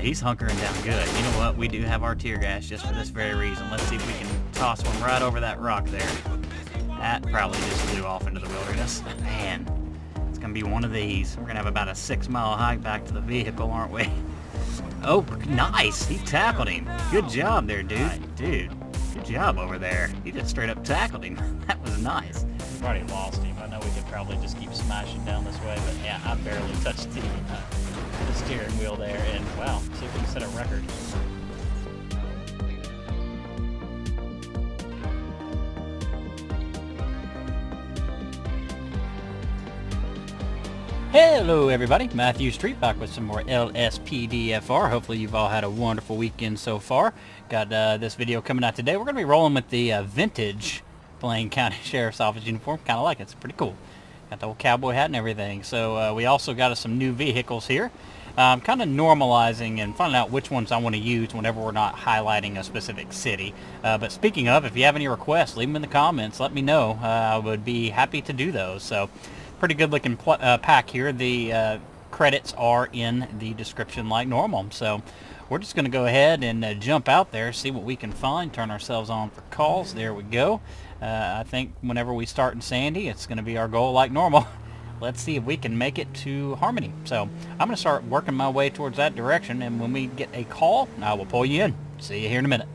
right, he's hunkering down good. You know what? We do have our tear gas just for this very reason. Let's see if we can toss one right over that rock there. That probably just flew off into the wilderness. Man, it's going to be one of these. We're going to have about a 6-mile hike back to the vehicle, aren't we? Oh, nice! He tackled him. Good job there, dude. Right, dude, good job over there. He just straight up tackled him. That was nice. We already lost him. I know we could probably just keep smashing down this way, but yeah, I barely touched the steering wheel there, and wow, see if we can set a record. Hello everybody, Matthew Street back with some more LSPDFR. Hopefully you've all had a wonderful weekend so far. Got this video coming out today. We're going to be rolling with the vintage Blaine County Sheriff's Office uniform. Kind of like it. It's pretty cool. Got the old cowboy hat and everything. So we also got us some new vehicles here. I'm kind of normalizing and finding out which ones I want to use whenever we're not highlighting a specific city. But speaking of, if you have any requests, leave them in the comments. Let me know. I would be happy to do those. So. Pretty good looking pack here. The credits are in the description like normal. So we're just going to go ahead and jump out there, see what we can find, turn ourselves on for calls. There we go. I think whenever we start in Sandy, it's going to be our goal like normal. Let's see if we can make it to Harmony. So I'm going to start working my way towards that direction, and when we get a call, I will pull you in. See you here in a minute.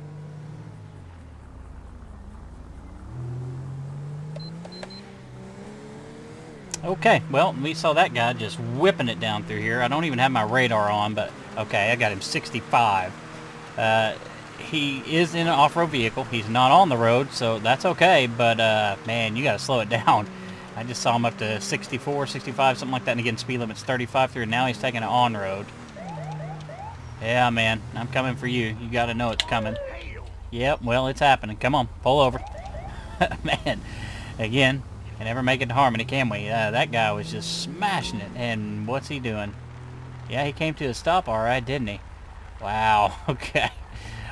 Okay, well, we saw that guy just whipping it down through here. I don't even have my radar on, but okay, I got him 65. He is in an off-road vehicle. He's not on the road, so that's okay, but man, you got to slow it down. I just saw him up to 64, 65, something like that, and again, speed limit's 35 through, and now he's taking it on-road. Yeah, man, I'm coming for you. You got to know it's coming. Yep, well, it's happening. Come on, pull over. Man, again. And never make it to Harmony, can we? That guy was just smashing it. And what's he doing? Yeah, he came to a stop all right, didn't he? Wow, okay.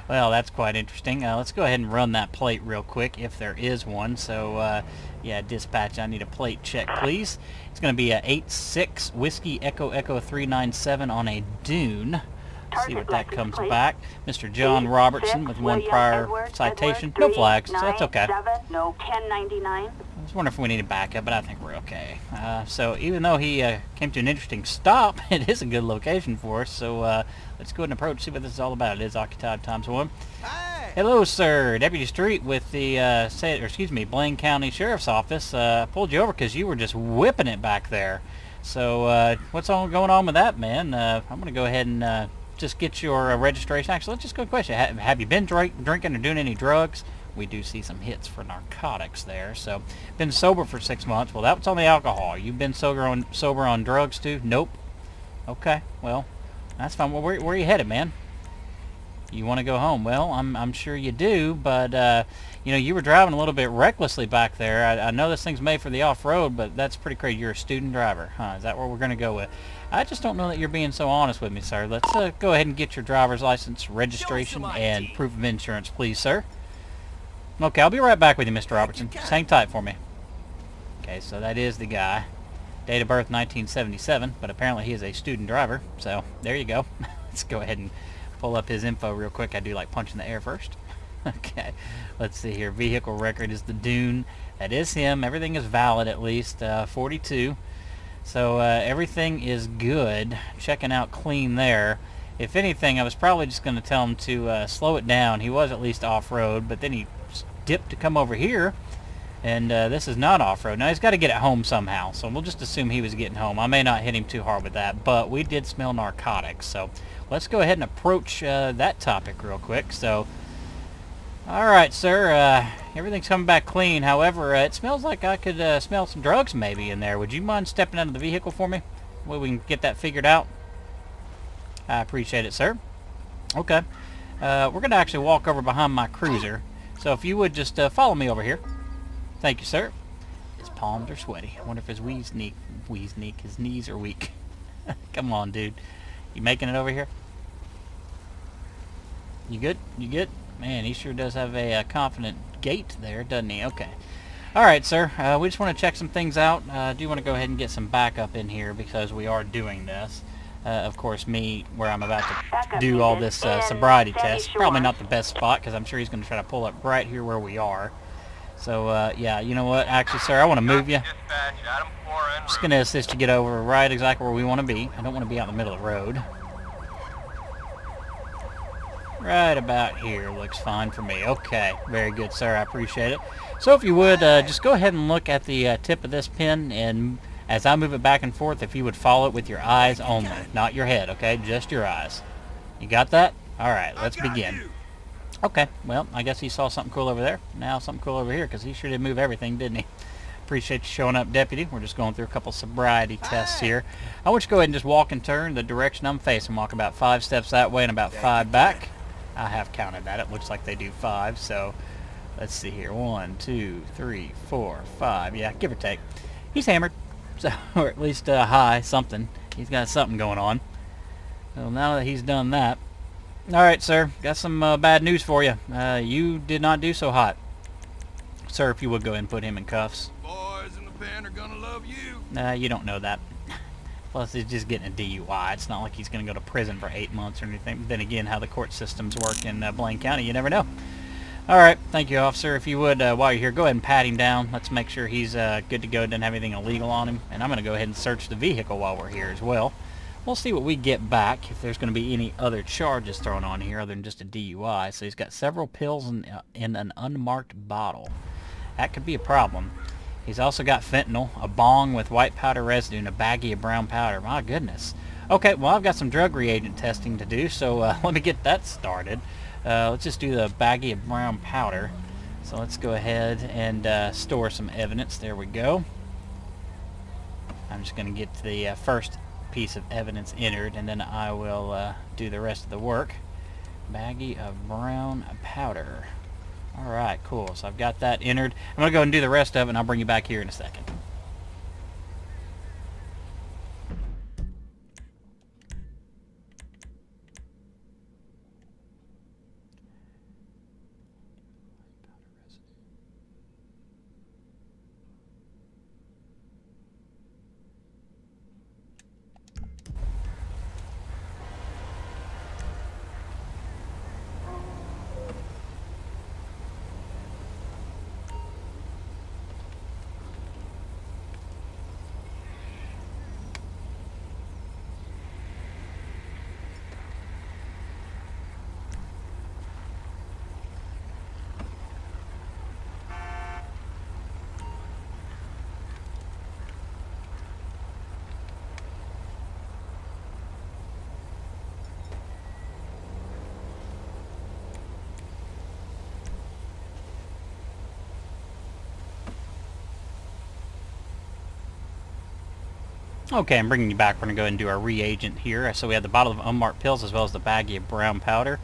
Well, that's quite interesting. Let's go ahead and run that plate real quick, if there is one. So, yeah, dispatch, I need a plate check, please. It's going to be a 86 Whiskey Echo Echo 397 on a dune. Let's see what that comes back. Mr. John Robertson with one prior citation. No flags, so that's okay. No 1099. I was wondering if we need a backup, but I think we're okay. So even though he came to an interesting stop, it is a good location for us. So let's go ahead and approach, see what this is all about. It is occupied times one. Hi. Hello, sir. Deputy Street with the Blaine County Sheriff's Office. Pulled you over because you were just whipping it back there. So what's going on with that, man? I'm going to go ahead and just get your registration. Actually, let's just go to the question. Have you been drinking or doing any drugs? We do see some hits for narcotics there. So, been sober for 6 months. Well, that was on the alcohol. You've been sober on drugs too? Nope. Okay. Well, that's fine. Well, where are you headed, man? You want to go home? Well, I'm sure you do, but you know, you were driving a little bit recklessly back there. I know this thing's made for the off-road, but that's pretty crazy. You're a student driver, huh? Is that what we're going to go with? I just don't know that you're being so honest with me, sir. Let's go ahead and get your driver's license, registration, and proof of insurance, please, sir. Okay, I'll be right back with you, Mr. Robertson. Just hang tight for me. Okay, so that is the guy. Date of birth, 1977, but apparently he is a student driver, so there you go. Let's go ahead and pull up his info real quick. I do like punching the air first. Okay, let's see here. Vehicle record is the dune. That is him. Everything is valid, at least. 42. So everything is good. Checking out clean there. If anything, I was probably just going to tell him to slow it down. He was at least off-road, but then he dipped to come over here, and this is not off-road. Now, he's got to get it home somehow, so we'll just assume he was getting home. I may not hit him too hard with that, but we did smell narcotics, so let's go ahead and approach that topic real quick. So, all right, sir, everything's coming back clean. However, it smells like I could smell some drugs maybe in there. Would you mind stepping out of the vehicle for me? Well, we can get that figured out. I appreciate it, sir. Okay. We're going to actually walk over behind my cruiser. So if you would just follow me over here. Thank you, sir. His palms are sweaty. I wonder if his his knees are weak. Come on, dude. You making it over here? You good? You good? Man, he sure does have a confident gait there, doesn't he? Okay. All right, sir. We just want to check some things out. I do want to go ahead and get some backup in here because we are doing this. Of course, me, where I'm about to do all this sobriety test. Probably not the best spot, because I'm sure he's going to try to pull up right here where we are. So, yeah, you know what? Actually, sir, I want to move you. I'm just going to assist you get over right exactly where we want to be. I don't want to be out in the middle of the road. Right about here looks fine for me. Okay, very good, sir. I appreciate it. So if you would, just go ahead and look at the tip of this pin, and as I move it back and forth, if you would follow it with your eyes only, not your head, okay? Just your eyes. You got that? All right, let's begin. Okay, well, I guess he saw something cool over there. Now something cool over here, because he sure did move everything, didn't he? Appreciate you showing up, Deputy. We're just going through a couple sobriety tests here. I want you to go ahead and just walk and turn the direction I'm facing. Walk about 5 steps that way and about 5 back. I have counted that. It looks like they do 5, so let's see here. 1, 2, 3, 4, 5. Yeah, give or take. He's hammered. So, or at least high, something. He's got something going on. Well, now that he's done that, all right, sir. Got some bad news for you. You did not do so hot, sir. If you would go ahead and put him in cuffs. Boys in the pen are gonna love you. You don't know that. Plus, he's just getting a DUI. It's not like he's gonna go to prison for 8 months or anything. But then again, how the court systems work in Blaine County, you never know. All right, thank you, officer. If you would, while you're here, go ahead and pat him down. Let's make sure he's good to go, doesn't have anything illegal on him. And I'm going to go ahead and search the vehicle while we're here as well. We'll see what we get back, if there's going to be any other charges thrown on here other than just a DUI. So he's got several pills in an unmarked bottle. That could be a problem. He's also got fentanyl, a bong with white powder residue, and a baggie of brown powder. My goodness. Okay, well, I've got some drug reagent testing to do, so let me get that started. Let's just do the baggie of brown powder. So let's go ahead and store some evidence. There we go. I'm just going to get the first piece of evidence entered, and then I will do the rest of the work. Baggie of brown powder. All right, cool. So I've got that entered. I'm going to go ahead and do the rest of it, and I'll bring you back here in a second. Okay, I'm bringing you back. We're going to go ahead and do our reagent here. So we have the bottle of unmarked pills as well as the baggie of brown powder.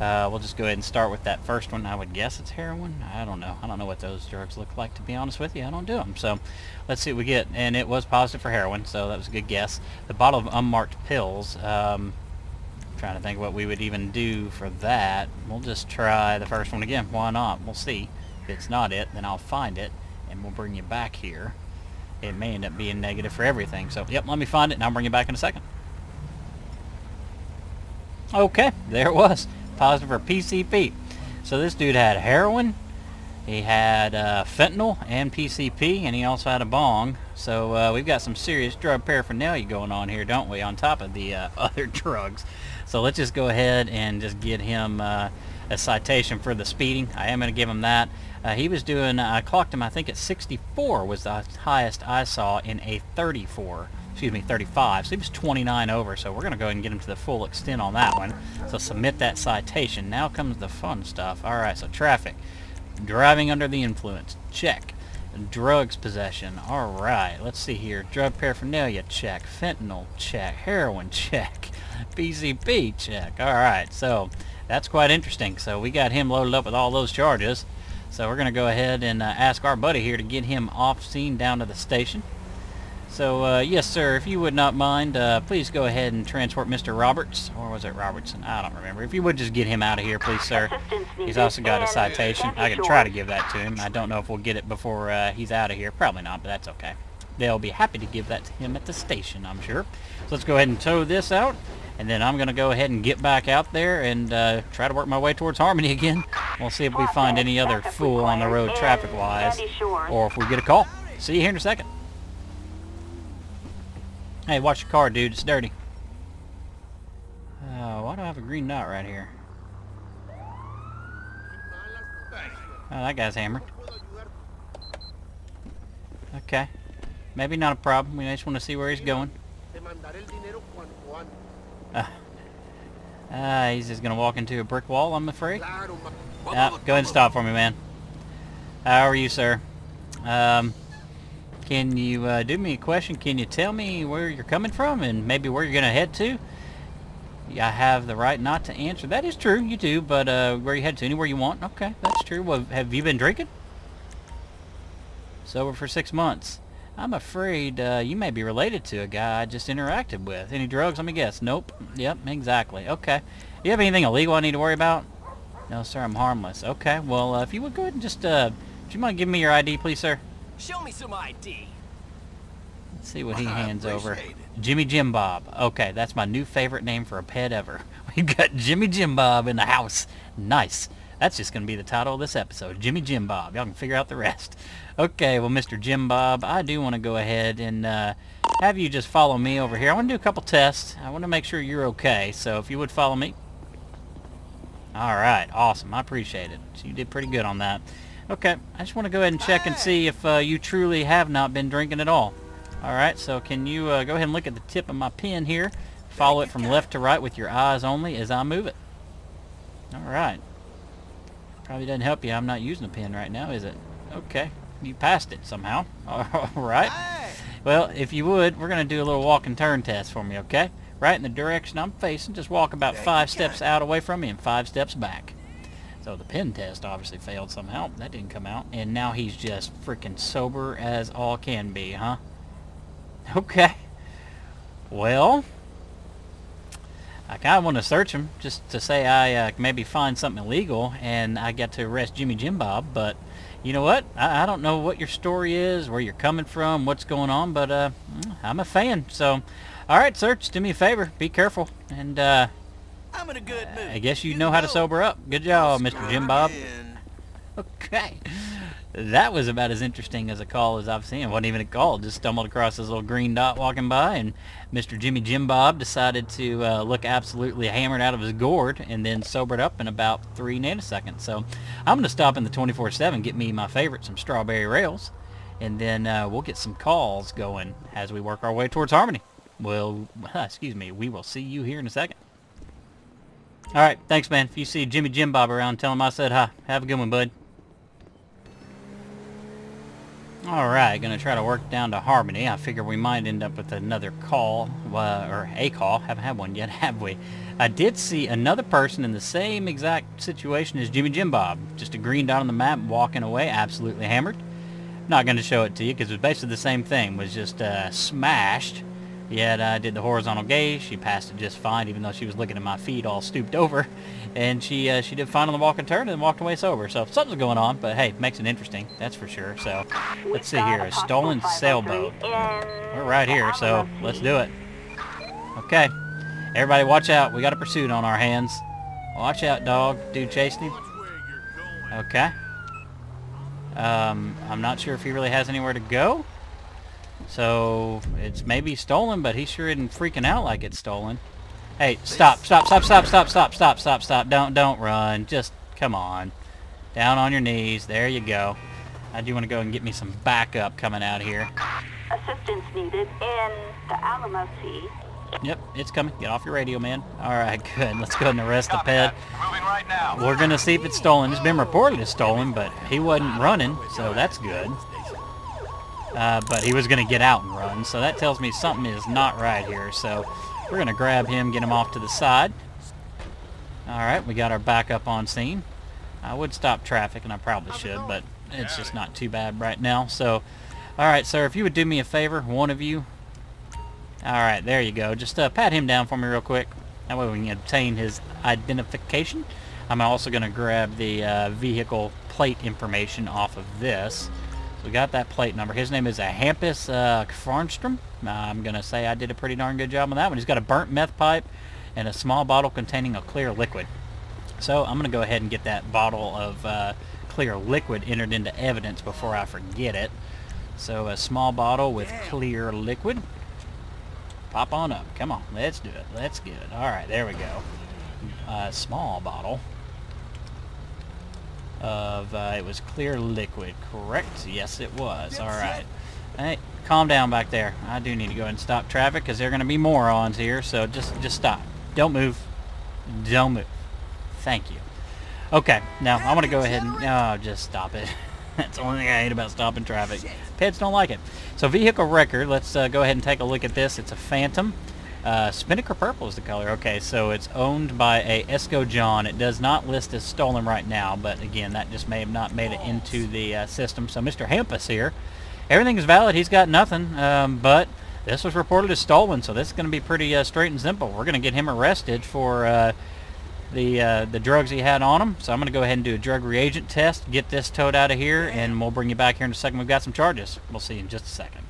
We'll just go ahead and start with that first one. I would guess it's heroin. I don't know. I don't know what those drugs look like, to be honest with you. I don't do them. So let's see what we get. And it was positive for heroin, so that was a good guess. The bottle of unmarked pills. I'm trying to think what we would even do for that. We'll just try the first one again. Why not? We'll see. If it's not it, then I'll find it, and we'll bring you back here. It may end up being negative for everything. So, yep, let me find it, and I'll bring it back in a second. Okay, there it was. Positive for PCP. So this dude had heroin, he had fentanyl and PCP, and he also had a bong. So we've got some serious drug paraphernalia going on here, don't we, on top of the other drugs. So let's just go ahead and just get him a citation for the speeding. I am going to give him that. He was doing, I clocked him, I think at 64 was the highest I saw in a 35. So he was 29 over, so we're going to go ahead and get him to the full extent on that one. So submit that citation. Now comes the fun stuff. All right, so traffic. Driving under the influence. Check. Drugs possession. All right, let's see here. Drug paraphernalia. Check. Fentanyl. Check. Heroin. Check. PCP. Check. All right, so that's quite interesting. So we got him loaded up with all those charges. So we're going to go ahead and ask our buddy here to get him off scene down to the station. So, yes, sir, if you would not mind, please go ahead and transport Mr. Roberts. Or was it Robertson? I don't remember. If you would just get him out of here, please, sir. He's also got a citation. I can try to give that to him. I don't know if we'll get it before he's out of here. Probably not, but that's okay. They'll be happy to give that to him at the station, I'm sure. So let's go ahead and tow this out, and then I'm going to go ahead and get back out there and try to work my way towards Harmony again. We'll see if we find any other fool on the road traffic-wise, or if we get a call. See you here in a second. Hey, watch your car, dude. It's dirty. Why do I have a green knot right here? Oh, that guy's hammered. Okay. Maybe not a problem. We just want to see where he's going. He's just going to walk into a brick wall, I'm afraid. Go ahead and stop for me, man. How are you, sir? Can you do me a question? Can you tell me where you're coming from and maybe where you're going to head to? I have the right not to answer. That is true, you do, but where you head to, anywhere you want. Okay, that's true. Well, have you been drinking? Sober for 6 months. I'm afraid you may be related to a guy I just interacted with. Any drugs? Let me guess. Nope. Yep, exactly. Okay. Do you have anything illegal I need to worry about? No, sir, I'm harmless. Okay, well, if you would go ahead and just, do you mind giving me your ID, please, sir? Show me some ID. Let's see what he hands over. It. Jimmy Jimbob. Okay, that's my new favorite name for a pet ever. We've got Jimmy Jimbob in the house. Nice. That's just going to be the title of this episode, Jimmy Jimbob. Y'all can figure out the rest. Okay, well, Mr. Jimbob, I do want to go ahead and have you just follow me over here. I want to do a couple tests. I want to make sure you're okay, so if you would follow me. All right, awesome. I appreciate it. So you did pretty good on that. Okay, I just want to go ahead and check and see if you truly have not been drinking at all. All right, so can you go ahead and look at the tip of my pen here. Follow it from left to right with your eyes only as I move it. All right. Probably doesn't help you. I'm not using a pen right now, is it? Okay. You passed it somehow. All right. Well, if you would, we're going to do a little walk and turn test for me, okay? Right in the direction I'm facing. Just walk about 5 steps out away from me and 5 steps back. So the pen test obviously failed somehow. That didn't come out. And now he's just freaking sober as all can be, huh? Okay. Well, I kind of want to search him just to say I maybe find something illegal and I get to arrest Jimmy Jimbob, but you know what? I don't know what your story is, where you're coming from, what's going on, but I'm a fan. So, all right, sir, just do me a favor. Be careful. And I'm in a good mood. I guess you know how to sober up. Good job, Mr. Jimbob. Okay. That was about as interesting as a call as I've seen. It wasn't even a call. Just stumbled across this little green dot walking by, and Mr. Jimmy Jimbob decided to look absolutely hammered out of his gourd and then sobered up in about 3 nanoseconds. So I'm going to stop in the 24/7, get me my favorite, some strawberry rails, and then we'll get some calls going as we work our way towards Harmony. Well, excuse me, we will see you here in a second. All right, thanks, man. If you see Jimmy Jimbob around, tell him I said hi. Have a good one, bud. Alright, gonna try to work down to Harmony. I figure we might end up with another call, or a call. Haven't had one yet, have we? I did see another person in the same exact situation as Jimmy Jimbob. Just a green dot on the map, walking away, absolutely hammered. Not gonna show it to you, because it was basically the same thing. Was just smashed, yet I did the horizontal gaze. She passed it just fine, even though she was looking at my feet all stooped over. And she did fine on the walk and turn and then walked away sober. So something's going on, but hey, makes it interesting, that's for sure. So let's see here, a stolen sailboat. We're right here, so let's do it. Okay, everybody watch out. We got a pursuit on our hands. Watch out, dog. Dude chasing him. Okay. I'm not sure if he really has anywhere to go. So it's maybe stolen, but he sure isn't freaking out like it's stolen. Hey, stop. Don't run. Just come on. Down on your knees. There you go. I do want to go and get me some backup coming out here. Assistance needed in the Alamo Sea. Yep, it's coming. Get off your radio, man. Alright, good. Let's go ahead and arrest the pet. Moving right now. We're going to see if it's stolen. It's been reported as stolen, but he wasn't running, so that's good. But he was going to get out and run, so that tells me something is not right here, so... We're going to grab him, get him off to the side. Alright, we got our backup on scene. I would stop traffic, and I probably should, but it's just not too bad right now. So, alright, sir, if you would do me a favor, one of you. Alright, there you go. Just pat him down for me real quick. That way we can obtain his identification. I'm also going to grab the vehicle plate information off of this. So we got that plate number. His name is Hampus Kvarnstrom. I'm going to say I did a pretty darn good job on that one. He's got a burnt meth pipe and a small bottle containing a clear liquid. So I'm going to go ahead and get that bottle of clear liquid entered into evidence before I forget it. So a small bottle with clear liquid. Pop on up. Come on. Let's do it. Let's get it. All right. There we go. A small bottle of, it was clear liquid, correct? Yes, it was. All right. Hey, calm down back there. I do need to go ahead and stop traffic because there are going to be morons here, so just stop. Don't move. Don't move. Thank you. Okay. Now, I want to go ahead and... Oh, just stop it. That's the only thing I hate about stopping traffic. Pets don't like it. So vehicle record, let's go ahead and take a look at this. It's a Phantom. Spinnaker purple is the color. Okay, so it's owned by a Esco John. It does not list as stolen right now, but again, that just may have not made it into the system. So Mr. Hampus here, everything is valid. He's got nothing, but this was reported as stolen, so this is going to be pretty straight and simple. We're going to get him arrested for... the drugs he had on him. So I'm going to go ahead and do a drug reagent test, get this toad out of here, and we'll bring you back here in a second. We've got some charges. We'll see you in just a second.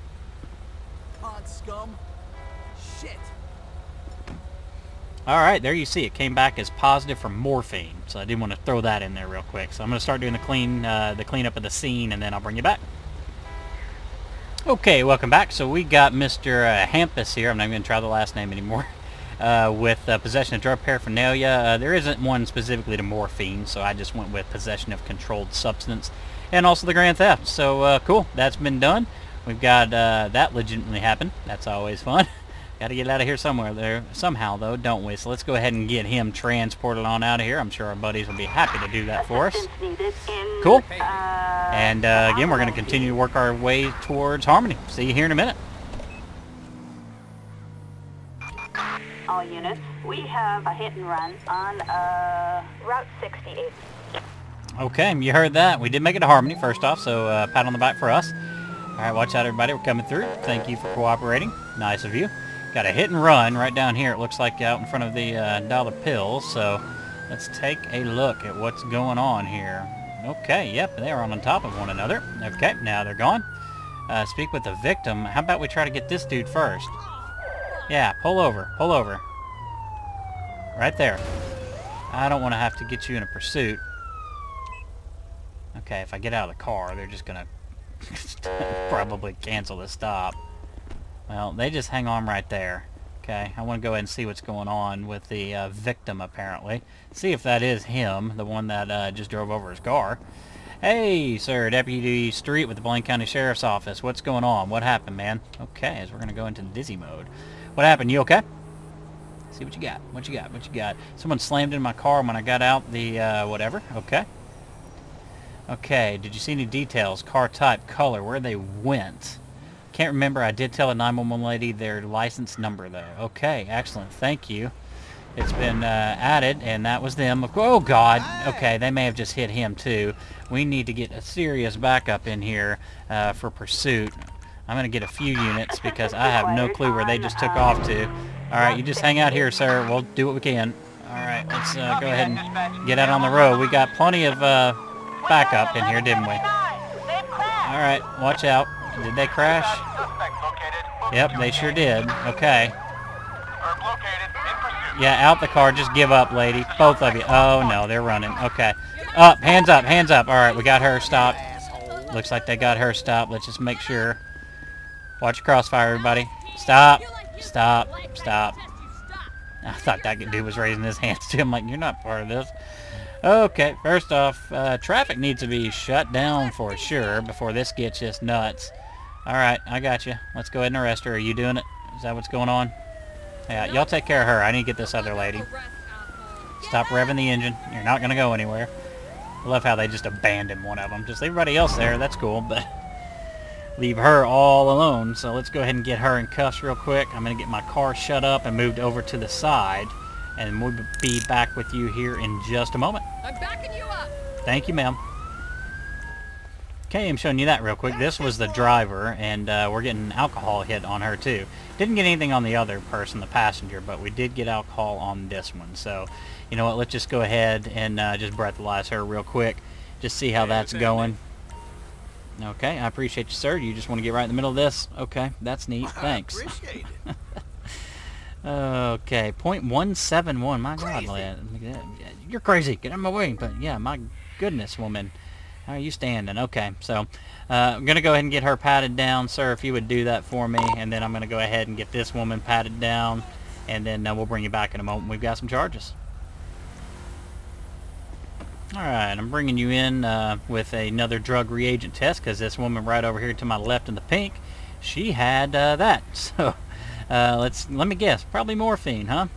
God scum. Shit. All right, there you see it came back as positive for morphine. So I did want to throw that in there real quick. So I'm going to start doing the cleanup of the scene, and then I'll bring you back. Okay, welcome back. So we got Mr. Hampus here. I'm not going to try the last name anymore. With possession of drug paraphernalia. There isn't one specifically to morphine, so I just went with possession of controlled substance, and also the grand theft. So cool, that's been done. We've got that legitimately happened. That's always fun. Got to get out of here somewhere there somehow though, don't we? So let's go ahead and get him transported on out of here. I'm sure our buddies will be happy to do that for us. Cool. And again, we're going to continue to work our way towards Harmony. See you here in a minute. All units, we have a hit and run on Route 68. Okay, you heard that. We did make it to Harmony first off, so pat on the back for us. All right, watch out everybody, we're coming through. Thank you for cooperating. Nice of you. Got a hit and run right down here, it looks like, out in front of the Dollar Pills. So let's take a look at what's going on here. Okay, yep, they are on top of one another. Okay, now they're gone. Speak with the victim. How about we try to get this dude first? Yeah, pull over, pull over. Right there. I don't want to have to get you in a pursuit. Okay, if I get out of the car, they're just going to probably cancel the stop. Well, they just hang on right there. Okay, I want to go ahead and see what's going on with the victim, apparently. See if that is him, the one that just drove over his car. Hey, sir, Deputy Street with the Blaine County Sheriff's Office. What's going on? What happened, man? Okay, as we're going to go into dizzy mode. What happened? You okay? See what you got. What you got? What you got? Someone slammed in my car when I got out the whatever. Okay. Okay. Did you see any details? Car type, color, where they went. Can't remember. I did tell a 911 lady their license number though. Okay. Excellent. Thank you. It's been added, and that was them. Oh God. Okay. They may have just hit him too. We need to get a serious backup in here for pursuit. I'm going to get a few units because I have no clue where they just took off to. All right, you just hang out here, sir. We'll do what we can. All right, let's go ahead and get out on the road. We got plenty of backup in here, didn't we? All right, watch out. Did they crash? Yep, they sure did. Okay. Yeah, out the car. Just give up, lady. Both of you. Oh, no, they're running. Okay. Up, hands up, hands up. All right, we got her stopped. Looks like they got her stopped. Let's just make sure. Watch your crossfire, everybody. Stop. Stop. Stop. I thought that dude was raising his hands to him like, you're not part of this. Okay, first off, traffic needs to be shut down for sure before this gets just nuts. All right, I got you. Let's go ahead and arrest her. Are you doing it? Is that what's going on? Yeah, y'all take care of her. I need to get this other lady. Stop revving the engine. You're not going to go anywhere. I love how they just abandoned one of them. Just leave everybody else there. That's cool, but... leave her all alone. So let's go ahead and get her in cuffs real quick. I'm going to get my car shut up and moved over to the side, and we'll be back with you here in just a moment. I'm backing you up. Thank you, ma'am. Okay, I'm showing you that real quick. This was the driver, and we're getting alcohol hit on her too. Didn't get anything on the other person, the passenger, but we did get alcohol on this one. So you know what, let's just go ahead and just breathalyze her real quick, just see how that's going. Okay, I appreciate you, sir. You just want to get right in the middle of this? Okay, that's neat. Thanks. I appreciate it. Okay, 0.171. My crazy. God, lad. You're crazy. Get out of my way. But yeah, my goodness, woman. How are you standing? Okay, so I'm going to go ahead and get her patted down, sir, if you would do that for me. And then I'm going to go ahead and get this woman patted down. And then we'll bring you back in a moment. We've got some charges. Alright, I'm bringing you in with another drug reagent test because this woman right over here to my left in the pink, she had that. So let me guess, probably morphine, huh?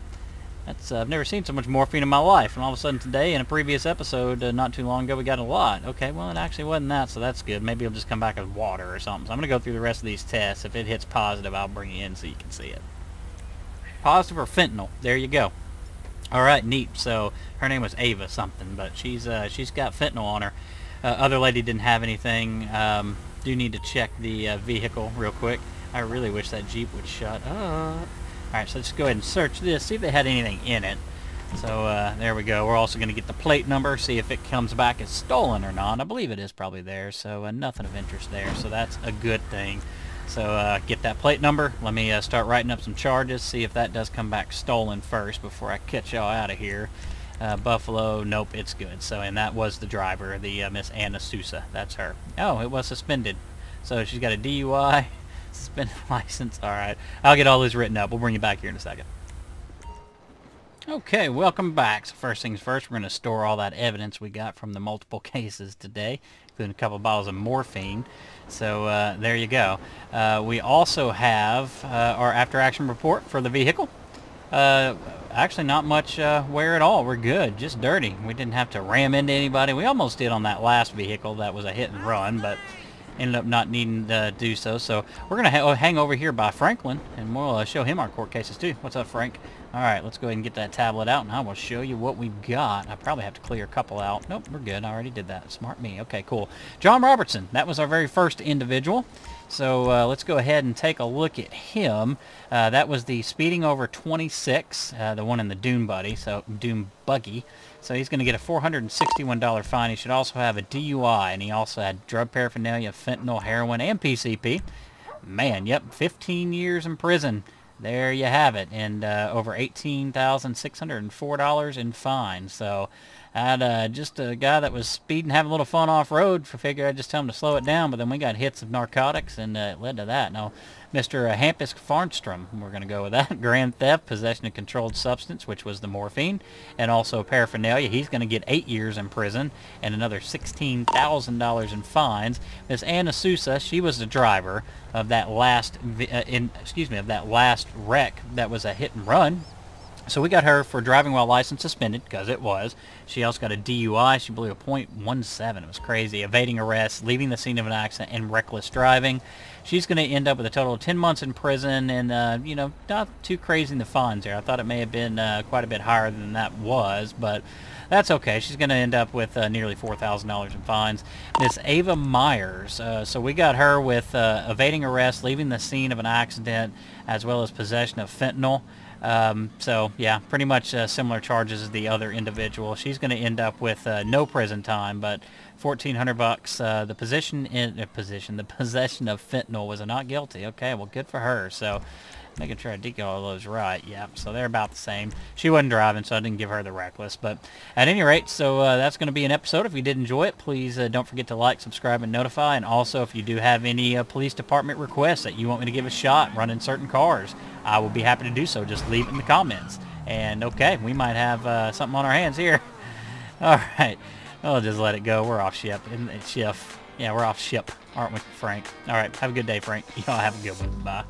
That's I've never seen so much morphine in my life, and all of a sudden today, in a previous episode not too long ago, we got a lot. Okay, well it actually wasn't that, so that's good. Maybe it'll just come back with water or something. So I'm going to go through the rest of these tests. If it hits positive, I'll bring you in so you can see it. Positive or fentanyl, there you go. Alright, neat. So her name was Ava something, but she's got fentanyl on her. Other lady didn't have anything. Do need to check the vehicle real quick. I really wish that Jeep would shut up. Alright, so let's go ahead and search this, see if they had anything in it. So there we go. We're also going to get the plate number, see if it comes back as stolen or not. I believe it is probably there, so nothing of interest there, so that's a good thing. So get that plate number. Let me start writing up some charges, see if that does come back stolen first before I catch y'all out of here. Buffalo, nope, it's good. So, and that was the driver, the Miss Anna Sousa. That's her. Oh, it was suspended. So she's got a DUI, suspended license. All right, I'll get all these written up. We'll bring you back here in a second. Okay, welcome back. So first things first, we're going to store all that evidence we got from the multiple cases today, including a couple of bottles of morphine. So there you go. We also have our after-action report for the vehicle. Actually, not much wear at all. We're good, just dirty. We didn't have to ram into anybody. We almost did on that last vehicle. That was a hit and run, but ended up not needing to do so. So we're going to hang over here by Franklin, and we'll show him our court cases too. What's up, Frank? All right, let's go ahead and get that tablet out, and I will show you what we've got. I probably have to clear a couple out. Nope, we're good. I already did that. Smart me. Okay, cool. John Robertson, that was our very first individual. So let's go ahead and take a look at him. That was the speeding over 26, the one in the dune buddy, so doom buggy. So he's going to get a $461 fine. He should also have a DUI, and he also had drug paraphernalia, fentanyl, heroin, and PCP. Man, yep, 15 years in prison. There you have it, and over $18,604 in fines. So I'd just a guy that was speeding, having a little fun off-road, figured I'd just tell him to slow it down, but then we got hits of narcotics, and it led to that. Now, Mr. Hampus Kvarnstrom, we're going to go with that. Grand theft, possession of controlled substance, which was the morphine, and also paraphernalia. He's going to get 8 years in prison and another $16,000 in fines. Miss Anna Sousa, she was the driver of that last, of that last wreck that was a hit and run. So we got her for driving while license suspended, because it was. She also got a DUI. She blew a .17. It was crazy. Evading arrest, leaving the scene of an accident, and reckless driving. She's going to end up with a total of 10 months in prison, and, you know, not too crazy in the fines there. I thought it may have been quite a bit higher than that was, but that's okay. She's going to end up with nearly $4,000 in fines. Miss Ava Myers, so we got her with evading arrest, leaving the scene of an accident, as well as possession of fentanyl. So yeah, pretty much similar charges as the other individual. She's going to end up with no prison time, but $1,400. The possession of fentanyl was a not guilty. Okay, well, good for her. So making sure I did get all those right. Yep, so they're about the same. She wasn't driving, so I didn't give her the reckless. But at any rate, so that's going to be an episode. If you did enjoy it, please don't forget to like, subscribe, and notify. And also, if you do have any police department requests that you want me to give a shot running certain cars, I will be happy to do so. Just leave it in the comments. And okay, we might have something on our hands here. All right, I'll just let it go. We're off ship. Yeah, we're off ship, aren't we, Frank? All right, have a good day, Frank. Y'all have a good one. Bye.